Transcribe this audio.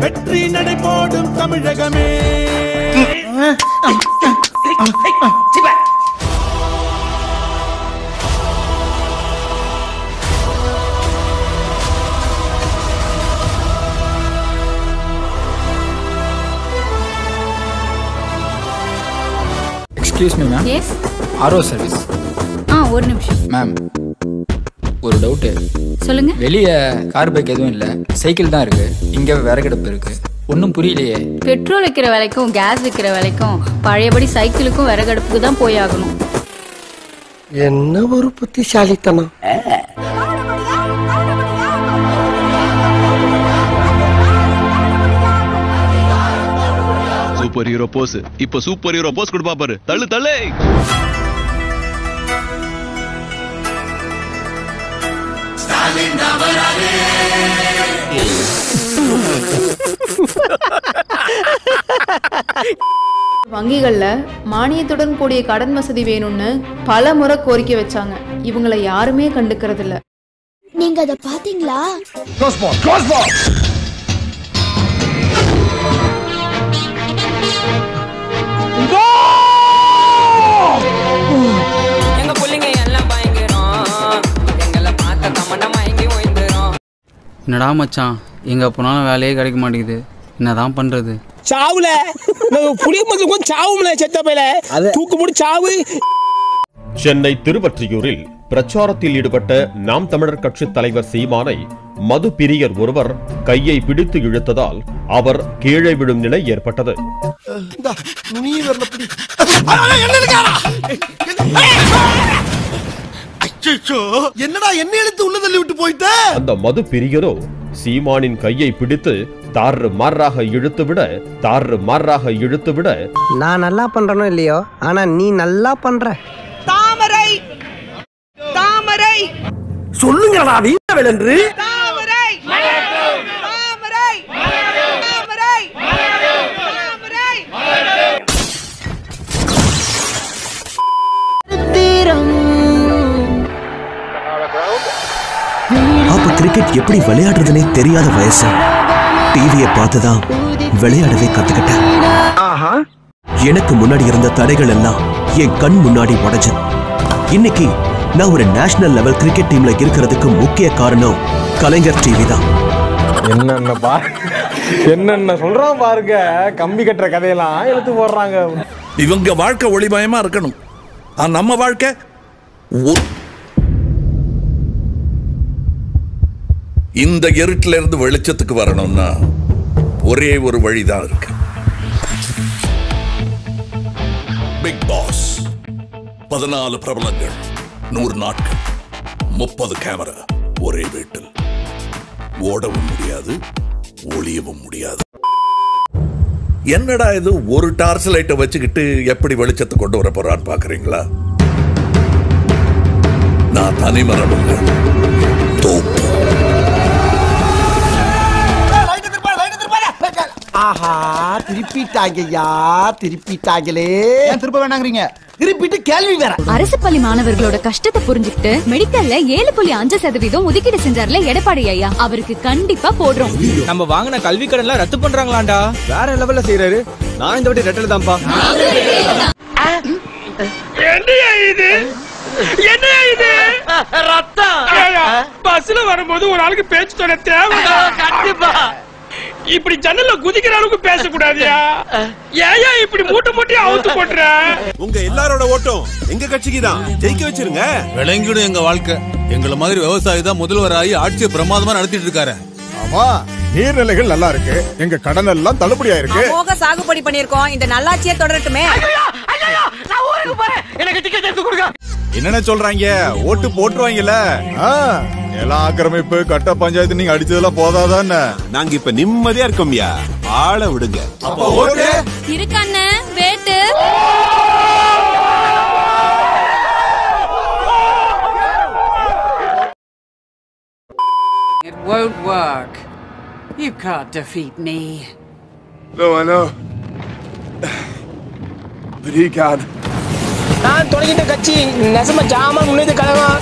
வெற்றி நடைபோடும் தமிழகமே Excuse me, ma'am. Yes. RO service. ஒரு நிமிஷம். Ma'am, ஒரு doubt. சொல்லுங்க. வெளிய கார் பைக் எதுவும் இல்ல. சைக்கிள் தான் இருக்கு. இங்க வேற கிடப்பு இருக்கு. ஒண்ணும் புரியலையே. பெட்ரோல் விக்கிற விலைக்கும் கேஸ் விக்கிற விலைக்கும் பழையபடி சைக்கிளுக்கும் வேற கிடப்புக்கு தான் போய் ஆகணும். என்ன ஒரு புத்திசாலித்தனம். Super hero pose. இப்ப சூப்பர் ஹீரோ போஸ் கொடுப்பா பாரு. தள்ளு தள்ளு. வங்கிகள்ல மானியத்துடன் கூடிய கடன் வசதி வேணும்னு பல முறை கோரிக்கை வச்சாங்க. இவங்களை யாருமே கண்டுக்கிறது இல்ல. நீங்க அத பாத்தீங்களா? என்னடா மச்சான், எங்கே போனாலும் வேலையே கிடைக்க மாட்டேங்குது, என்னதான் பண்ணுறது? சாவுல புளிய மதுக்கும் சாவுல செத்தப்பையில தூக்கு போட்டு சாவு. சென்னை திருவற்றியூரில் பிரச்சாரத்தில் ஈடுபட்ட நாம் தமிழர் கட்சி தலைவர் சீமானை மது பிரியர் ஒருவர் கையை பிடித்து இழுத்ததால் அவர் கீழே விடும் நிலை ஏற்பட்டது. என்னடா என்ன எழுத்து உள்ளதள்ளி விட்டு போயிட்ட? அந்த மது பிரியரோ சீமானின் கையை பிடித்து தாறு மாறாக இழுத்து விட நான் நல்லா பண்றனோ இல்லையோ, ஆனா நீ நல்லா பண்ற. தாமரை தாமரை சொல்லுங்கடா வீரவேலன்று. தாமரை தாமரை தாமரை தாமரை தீரம். அப்ப கிரிக்கெட் எப்படி விளையாடுறதுனே தெரியாத வயசு. டிவியை பார்த்துதான் விளையாடவே கத்துக்கிட்டேன். எனக்கு முன்னாடி இருந்த தடைகள் எல்லாம் என் கண் முன்னாடி உடைஞ்சு இன்னைக்கு நான் ஒரு நேஷனல் லெவல் கிரிக்கெட் டீம்ல இருக்கிறதுக்கு முக்கிய காரணம் கலைஞர் டிவி தான். என்னென்ன சொல்றான் பாருங்க. கம்பி கட்டுற கதையெல்லாம் எழுத்து போடுறாங்க. இவங்க வாழ்க்கை ஒளிமயமா இருக்கணும், நம்ம வாழ்க்கை இந்த இருட்டில இருந்து வெளிச்சத்துக்கு வரணும்னா ஒரே ஒரு வழிதான் இருக்கு. பிக் பாஸ் 14 பிரபலங்கள், 100 நாட்கள், 30 கேமரா, ஒரே வீட்டில். ஓடவும் முடியாது, ஒளியவும் முடியாது. என்னடா இது, ஒரு டார்ச் லைட்டை வச்சுக்கிட்டு எப்படி வெளிச்சத்தை கொண்டு வர போறான்னு பாக்குறீங்களா? நான் தனிமரபுங்க தோப்பு. ஆஹா, திருப்பிட்டாங்கயா, திருப்பிட்டாங்களே. ஏன் திருப்ப வேண்டாங்கறீங்க? திருப்பிட்டு கேள்வி வேற. அரசு பள்ளி மாணவர்களோட கஷ்டத்தை புரிஞ்சுக்கிட்டு மெடிக்கல்ல 7.5% ஒதுக்கீடு செஞ்சார்ல எடப்பாடி ஐயா, அவருக்கு கண்டிப்பா போடுறோம். நம்ம வாங்கின கல்வி கடன் எல்லாம் ரத்து பண்றாங்களாண்டா, வேற லெவல்ல செய்யறாரு. நான் இந்த வாட்டி ரெட்டல தான்ப்பா. என்னையா இது, என்னையா இது ரத்தம்? பஸ்ல வரும்போது ஒரு ஆளுக்கு பேச்சு தர தேவையா? கண்டிப்பா இப்படி ஜன்னல்ல குதிக்கிற அளவுக்கு பேசக்கூடாதியா? ஏயா இப்படி மூட்டை மூட்டி அவுத்து போட்டுற? உங்க எல்லாரோட ஓட்டம் எங்க கட்சிக்கு தான், ஜெயிக்க வச்சிருங்க. விளங்கிடும் எங்க வாழ்க்கை. எங்களை மாதிரி விவசாயி தான் முதல்வராகி ஆட்சியை பிரமாதமா நடத்திட்டு இருக்காரு. ஆமா, நீர்நிலைகள் நல்லா இருக்கு, எங்க கடன் எல்லாம் தள்ளுபடியா இருக்கு, போக சாகுபடி பண்ணிருக்கோம். இந்த நல்லாட்சியை தொடரட்டுமே. எனக்கு டிக்கெட் எடுத்து கொடுங்க. என்னென்ன சொல்றாங்க, ஓட்டு போட்டுருவாங்கல்ல. எல்லா ஆக்கிரமிப்பு கட்ட பஞ்சாயத்து நீங்க அடிச்சதெல்லாம் போதாதான்னு நாங்க இப்ப நிம்மதியா இருக்கோம்யா. ஆள விடுங்க. It won't work. You can't defeat me. No, I know. But he can. நான் தொடங்கிட்ட கட்சி நெசமா ஜாமான் முன்னேற்ற கழகம்.